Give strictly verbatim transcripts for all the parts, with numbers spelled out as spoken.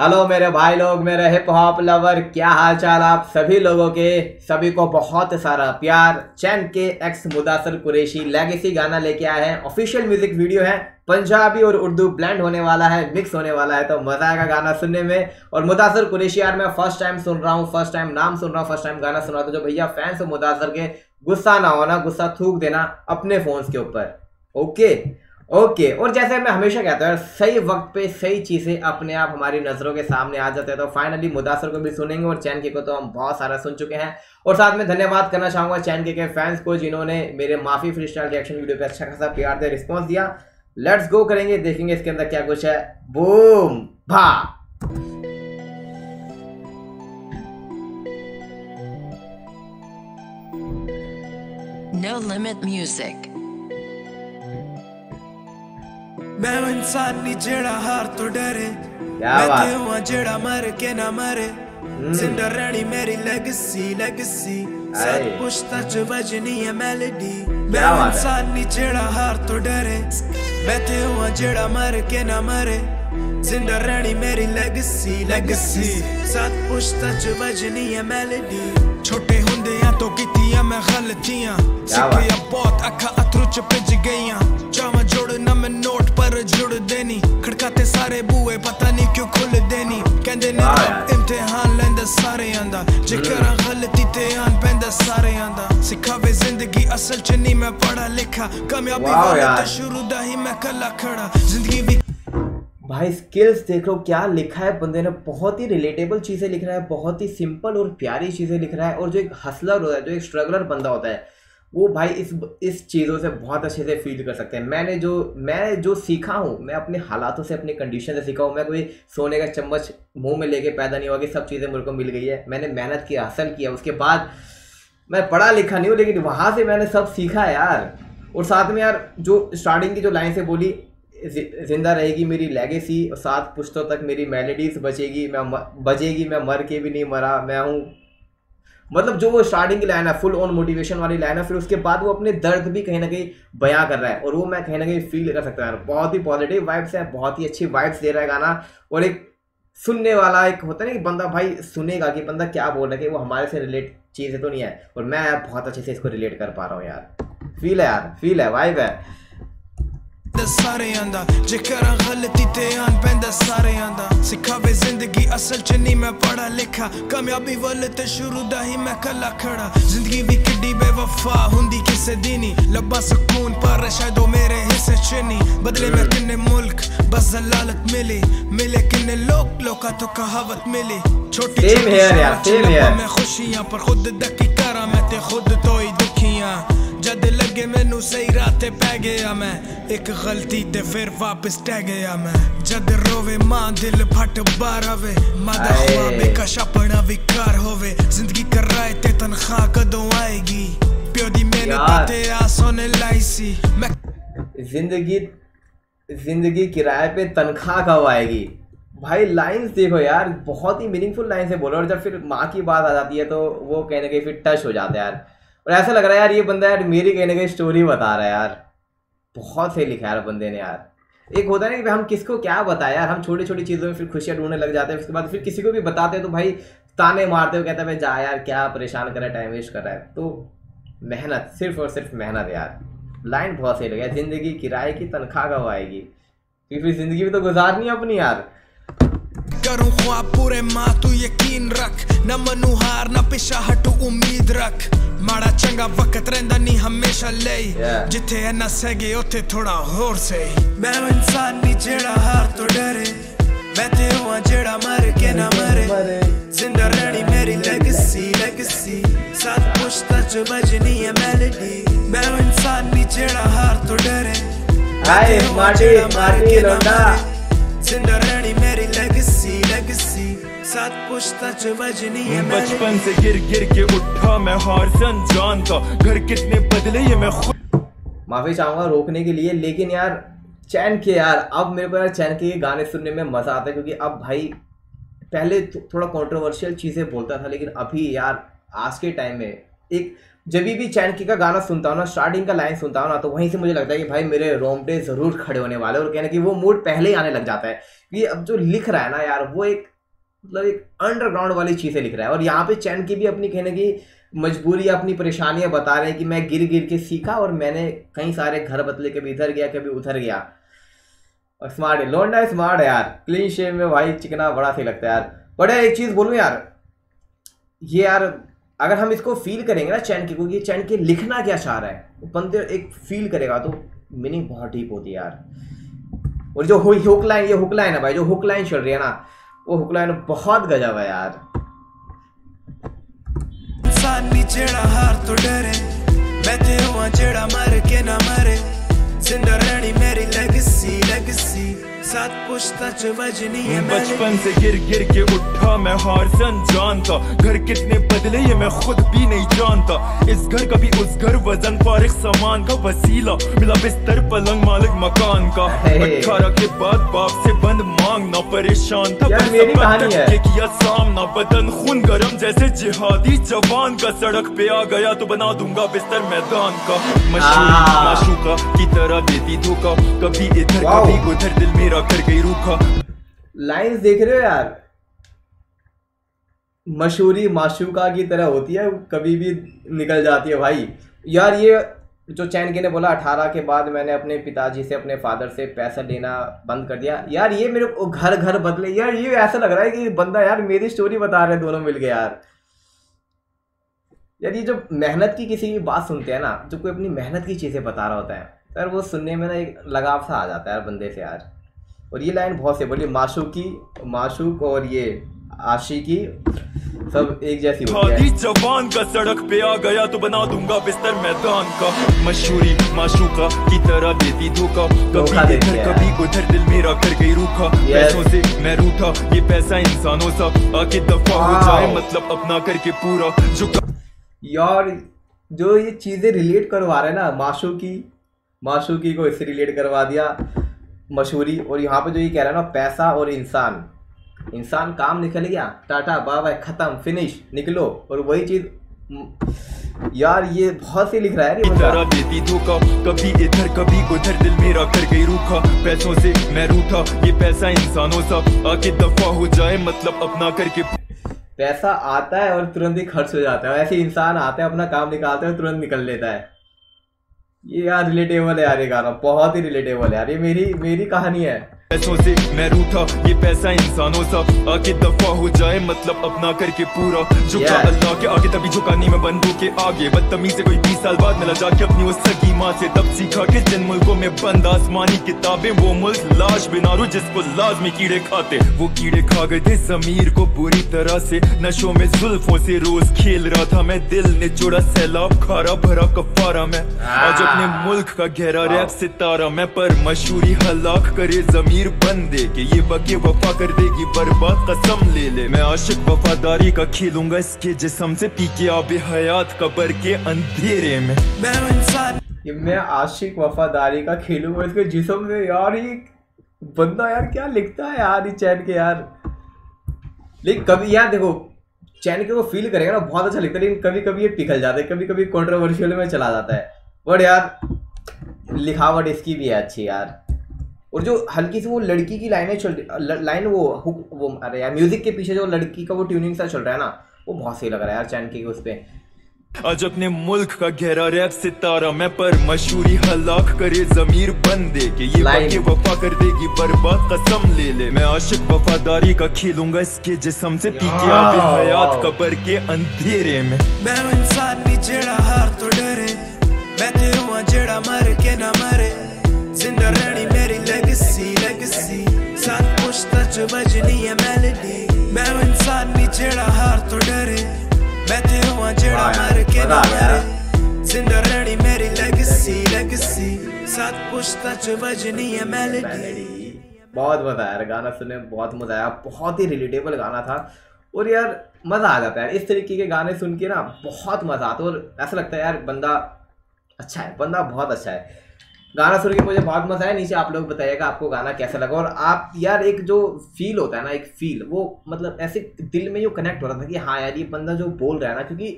Hello मेरे भाई लोग, मेरे हिप हॉप लवर, क्या हाल चाल आप सभी लोगों के। सभी को बहुत सारा प्यार। चैन के एक्स मुदासर कुरैशी लेगेसी गाना लेके आए हैं। ऑफिशियल म्यूजिक वीडियो है, पंजाबी और उर्दू ब्लेंड होने वाला है, मिक्स होने वाला है, तो मज़ा आएगा गाना सुनने में। और मुदासर कुरैशी यार मैं फर्स्ट टाइम सुन रहा हूँ, फर्स्ट टाइम नाम सुन रहा हूँ, फर्स्ट टाइम गाना सुन रहा हूँ। तो जो भैया फैंस हो मुदासर के, गुस्सा ना होना, गुस्सा थूक देना अपने फ़ोन्स के ऊपर। ओके ओके और जैसे मैं हमेशा कहता हूँ, सही वक्त पे सही चीज़ें अपने आप हमारी नज़रों के सामने आ जाते हैं। तो फाइनली मुदासर को भी सुनेंगे और चैन के को तो हम बहुत सारा सुन चुके हैं। और साथ में धन्यवाद करना चाहूँगा चैन के के फैंस को, जिन्होंने मेरे माफ़ी फ्री स्टाइल रिएक्शन वीडियो पे अच्छा खासा प्यार दिया, रिस्पॉन्स दिया। लेट्स गो करेंगे, देखेंगे इसके अंदर क्या कुछ है। बूम भा नो लिमिट म्यूजिक। मैं इंसान नी जेड़ा हार तो डरे, मैं ते हुआ जेड़ा मर के ना मरे। जिंदा रहनी मेरी लेगेसी लेगेसी, सब पुश्ता जो बजनी है मेलोडी। मैं इंसान नी जेड़ा हार तो डरे, मैं ते हुआ जेड़ा मर के ना मरे। जिंदा रहनी मेरी लेगेसी लेगेसी, सब पुश्ता जो बजनी है मेलोडी। छोटे हुंदे या तो कीतियां मैं गलतियां, सिक्किया बहुत अखा अथरू च पिज गईयां। जामा जोड़ना मैं नोट पर जुड़ देनी, खड़काते सारे बूए पता नहीं क्यों खुल देनी। कहंदे ने रब इम्तिहान लैंदा सारे आंदा, जे करां गलती ते आन पैंदा सारे आंदा। सिखावे जिंदगी असल च नहीं मैं पढ़ा लिखा, कामयाबी वाला ते शुरू दा ही मैं कल्ला खड़ा। जिंदगी भी भाई स्किल्स देख लो क्या लिखा है बंदे ने, बहुत ही रिलेटेबल चीज़ें लिख रहा है, बहुत ही सिंपल और प्यारी चीज़ें लिख रहा है। और जो एक हसलर होता है, जो एक स्ट्रगलर बंदा होता है, वो भाई इस इस चीज़ों से बहुत अच्छे से फील कर सकते हैं। मैंने जो मैं जो सीखा हूँ, मैं अपने हालातों से, अपने कंडीशन से सीखा हूँ। मैं कोई सोने का चम्मच मुंह में लेके पैदा नहीं हुआ कि सब चीज़ें मेरे को मिल गई है। मैंने मेहनत की, हासिल किया। उसके बाद मैं पढ़ा लिखा नहीं हूँ, लेकिन वहाँ से मैंने सब सीखा यार। और साथ में यार जो स्टार्टिंग की जो लाइन से बोली, जिंदा रहेगी मेरी लेगेसी, सात पुश्तों तक मेरी मेलोडीज बचेगी, मैं बजेगी, मैं मर के भी नहीं मरा मैं हूँ। मतलब जो वो स्टार्टिंग की लाइन है, फुल ऑन मोटिवेशन वाली लाइन है। फिर उसके बाद वो अपने दर्द भी कहीं ना कहीं बयां कर रहा है, और वो मैं कहीं ना कहीं फील कर सकता हूँ। बहुत ही पॉजिटिव वाइब्स है, बहुत ही अच्छी वाइब्स दे रहा है गाना। और एक सुनने वाला एक होता है ना कि बंदा भाई सुनेगा कि बंदा क्या बोल रहा है, कि वो हमारे से रिलेट चीज़ें तो नहीं है। और मैं बहुत अच्छे से इसको रिलेट कर पा रहा हूँ यार। फील है यार, फील है, वाइब है सारे आंदा, जे करां गलती ते आन पैंदा सारे आंदा। सिखावे जिंदगी असल च नहीं मैं पढ़ा लिखा, कामयाबी वाले ते शुरू दा ही मैं कल्ला खड़ा। जिंदगी भी किड्डी बेवफा हुंदी किसे दी नहीं, लब्बा सुकून पर शायद ओ मेरे हिस्से च नहीं। बदले में किन्ने मुल्क बस जलालत मिली, मिले किन्ने लोक लोका तो कहावत मिली। छोटी मैं खुशियां पर खुद दकी करा, मैं ते खुद तो ही दुखियां। जद लगे मैनू सही राते पै गया मैं, एक गलती ते फिर वापस टह गया मैं। जद रोवे मां दिल फट बारा वे, मादा ख्वाबे का सपना विकार होवे। जिंदगी कर राय ते तनख्वाह कदों आएगी, प्यो दी मेहनत ते आसों ने लाई सी। मैं जिंदगी जिंदगी किराए पे तनख्वाह कब आएगी भाई। लाइंस देखो यार, बहुत ही मीनिंगफुल लाइंस है बोलो। और जब फिर माँ की बात आ जाती है तो वो कहीं ना कहीं फिर टच हो जाता है यार। और ऐसा लग रहा है यार ये बंदा यार मेरी कहीं ना कहीं स्टोरी बता रहा है यार। बहुत सही लिखा यार बंदे ने यार। एक होता है ना कि हम किसको क्या बताएं यार, हम छोटी छोटी चीज़ों में फिर खुशियाँ ढूंढने लग जाते हैं। उसके बाद फिर किसी को भी बताते हैं तो भाई ताने मारते हुए कहते हैं भाई जा यार, क्या परेशान कर रहा है, टाइम वेस्ट कर रहा है। तो मेहनत, सिर्फ और सिर्फ मेहनत यार। लाइन बहुत सही लगी यार, ज़िंदगी किराए की तनख्वाह कब आएगी, क्योंकि ज़िंदगी भी तो गुजारनी है अपनी यार। करूं ख्वाब पूरे माँ तू यकीन रख, ना मनु हार ना पिछा हटू उम्मीद रख। माड़ा चंगा वक्त रहिंदा नहीं हमेशा लई, जिथे है ना सगे उथे थोड़ा होर सही। मैं इंसान नी जेड़ा हार तो डरे, मैं ते हुआ जेड़ा मर के ना मरे। जिंदा रहनी मेरी लेगेसी लेगेसी, साथ पुश्ता जो बजनी है मेलोडी। मैं इंसान नी जेड़ा हार तो डरे, हाय माटी माटी लोंडा। जिंदा रहनी मेरी लेगेसी लेगेसी, साथ पुश्ता जो बजनी है। बचपन से गिर गिर के उठा मैं हारसन जानता, घर कितने बदले ये मैं खुद। माफी चाहूंगा रोकने के लिए, लेकिन यार चैन के यार अब मेरे को यार चैन के गाने सुनने में मजा आता है। क्योंकि अब भाई पहले थोड़ा कंट्रोवर्शियल चीजें बोलता था, लेकिन अभी यार आज के टाइम में एक जब भी चैन की का गाना सुनता हूँ ना, स्टार्टिंग का लाइन सुनता हूँ ना, तो वहीं से मुझे लगता है कि भाई मेरे रोंगटे ज़रूर खड़े होने वाले और कहना कि वो मूड पहले ही आने लग जाता है कि अब जो लिख रहा है ना यार वो एक मतलब एक अंडरग्राउंड वाली चीज़ें लिख रहा है। और यहाँ पे चैन की भी अपनी कहने की मजबूरी या अपनी परेशानियाँ बता रहे हैं कि मैं गिर गिर के सीखा और मैंने कई सारे घर बदले, कभी इधर गया कभी उधर गया। और स्मार्ट है लौंडा, स्मार्ट है यार, क्लीन शेव में भाई चिकना बड़ा सही लगता है यार। बट एक चीज़ बोलूँ यार, ये यार अगर हम इसको फील करेंगे ना चैन की, क्योंकि चैन की लिखना क्या चाह रहा है बंदे एक फील करेगा तो मीनिंग बहुत डीप होती है यार। और जो हुक लाइन, ये हुक लाइन है भाई, जो हुक लाइन चल रही है ना वो हुक लाइन बहुत गजब है यार। बचपन से गिर गिर के उठा मैं हॉर्सन जॉन था, घर कितने बदले ये मैं खुद भी नहीं जानता, इस घर का भी उस घर वजन फारिग सामान का वसीला मिला बिस्तर पलंग मालिक मकान का। अठारह के बाद बाप से बंद मांगना परेशान था, किया सामना बदन खून गरम जैसे जिहादी जवान का, सड़क पे आ गया तो बना दूंगा बिस्तर मैदान का। माशूका की तरह देती धोखा, कभी इधर कभी उधर दिल मेरा कर गई रूखा। लाइंस देख रहे हो यार, मशहूरी माशूका की तरह होती है कभी भी निकल जाती है भाई। यार ये जो चैन के ने बोला अठारह के बाद मैंने अपने पिताजी से अपने फादर से पैसा लेना बंद कर दिया, यार ये मेरे को घर घर बदले यार, ये ऐसा लग रहा है कि बंदा यार मेरी स्टोरी बता रहे दोनों मिल गए यार। यार ये जब मेहनत की किसी की बात सुनते हैं ना, जो कोई अपनी मेहनत की चीज़ें बता रहा होता है यार वो सुनने में ना एक लगाव सा आ जाता है यार बंदे से यार। और ये लाइन बहुत से बोली, माशूकी माशूक और ये आशिकी सब एक जैसी होती है। जवान का सड़क पे आ गया तो बना दूंगा बिस्तर मैदान का, मशहूरी माशूका की तरह देती धोखा, कभी इधर कभी उधर दिल मेरा कर गई रूखा। पैसों से मैं रूठा ये पैसा इंसानों सा, आके दफा हो जाए मतलब अपना करके पूरा जो। यार जो ये चीजें रिलेट करवा रहे ना, माशूकी माशूकी को इससे रिलेट करवा दिया मशहूरी। और यहाँ पे जो ये कह रहा है ना पैसा और इंसान, इंसान काम निकल गया टाटा बाय बाय खत्म फिनिश निकलो, और वही चीज़ यार ये बहुत से लिख रहा है। तरह देती धोखा, कभी इधर कभी उधर दिल मेरा कर गई रूखा, पैसों से मैं रूठा ये पैसा इंसानों सा, आके दफा हो जाए मतलब अपना करके। पैसा आता है और तुरंत ही खर्च हो जाता है, ऐसे इंसान आता है अपना काम निकालता है तुरंत निकल लेता है। ये यार रिलेटेबल है यार, ये गाना बहुत ही रिलेटेबल है यार, ये मेरी मेरी कहानी है। पैसों से मैं रूठा ये पैसा इंसानों सा, आके दफा हो जाए मतलब अपना करके पूरा, झुका अल्लाह के आगे तभी झुकानी में बंदूक के आगे, बदतमीज़ से कोई बीस साल बाद मिला जाके अपनी उस सगी माँ से, तब सीखा कि जिन मुल्कों में बंद आसमानी किताबें वो मुल्क लाश बिनारू जिसको लाजमी कीड़े खाते, वो कीड़े खा गए थे जमीर को बुरी तरह से, नशों में जुल्फों से रोज खेल रहा था मैं, दिल ने जोड़ा सैलाब खारा भरा कफारा मैं, आज अपने मुल्क का गहरा रैप सितारा मैं, पर मशहूरी हलाक करे जमीन बंदे के, ये बके वफा कर देगी बर्बाद कसम ले ले, मैं आशिक वफादारी का खेलूंगा इसके जिस्म से, पी के आबे हयात कब्र के अंधेरे में, मैं इंसान ये मैं आशिक वफादारी का खेलूंगा इसके जिस्म से। यार ये बंदा यार क्या लिखता है यार ये चैन के यार, लेकिन कभी यार देखो चैन के वो फील करेगा ना बहुत अच्छा लिखता है, लेकिन कभी कभी ये पिघल जाता है, कभी कभी कॉन्ट्रोवर्शियल में चला जाता है, बट यार लिखावट इसकी भी है अच्छी यार। और जो हल्की सी वो लड़की की लाइनें चल रही लाइन वो हुक वो अरे यार म्यूजिक के पीछे जो लड़की का वो ट्यूनिंग सा चल रहा है ना वो बहुत सही लग रहा है यार चैन के उस पर। आज अपने मुल्क का गहरा रैप सितारा मैं, पर मशहूरी हलाक करे जमीर बंदे के, ये बके वफा कर देगी बर्बाद कसम ले ले, मैं आशिक वफादारी का खेलूंगा इसके जिस्म से, पी के आबे हयात कब्र के अंधेरे में, मैं इंसान भी जेड़ा हार तो डरे, मैं तेरा जेड़ा मर के ना मरे, जिंदा रहनी मेरी लेगेसी लेगेसी, साथ पूछता जो बजनी है मेलोडी, मैं इंसान भी जेड़ा हार तो डरे, मैं तेरे वहाँ जेड़ा मर के ना मरे, जिंदा रहनी मेरी लेगेसी लेगेसी, साथ पूछता जो बजनी है मेलोडी। बहुत मजा आया यार गाना सुनने में, बहुत मजा आया, बहुत ही रिलेटेबल गाना था और यार मज़ा आ जाता है यार इस तरीके के गाने सुन के ना, बहुत मज़ा आता है और ऐसा लगता है यार बंदा अच्छा है, बंदा बहुत अच्छा है। गाना सुन के मुझे बहुत मजा आया, नीचे आप लोग बताइएगा आपको गाना कैसा लगा। और आप यार एक जो फील होता है ना, एक फील वो मतलब ऐसे दिल में जो कनेक्ट हो रहा था कि हाँ यार ये बंदा जो बोल रहा है ना, क्योंकि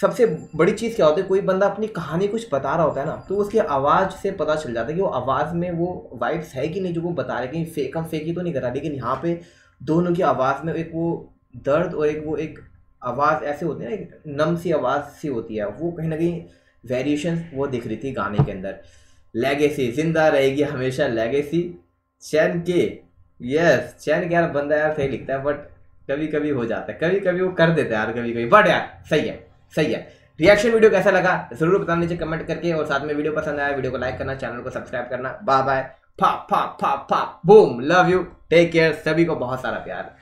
सबसे बड़ी चीज़ क्या होती है, कोई बंदा अपनी कहानी कुछ बता रहा होता है ना, तो उसकी आवाज़ से पता चल जाता है कि वो आवाज़ में वो वाइब्स है कि नहीं जो वो बता रहे, कहीं फेक हम फेक ही तो नहीं करा, लेकिन यहाँ पे दोनों की आवाज़ में एक वो दर्द और एक वो एक आवाज़ ऐसे होती है ना, एक नम सी आवाज़ सी होती है, वो कहीं ना कहीं वेरिएशन वो दिख रही थी गाने के अंदर। लेगेसी जिंदा रहेगी हमेशा, लेगेसी चैन के, यस चैन के यार बंदा यार सही लिखता है, बट कभी कभी हो जाता है, कभी कभी वो कर देता है यार कभी कभी, बट यार सही है सही है। रिएक्शन वीडियो कैसा लगा जरूर बताना नीचे कमेंट करके, और साथ में वीडियो पसंद आया वीडियो को लाइक करना, चैनल को सब्सक्राइब करना। बाय बाय, फा फा फा फा boom, love you, take care, सभी को बहुत सारा प्यार।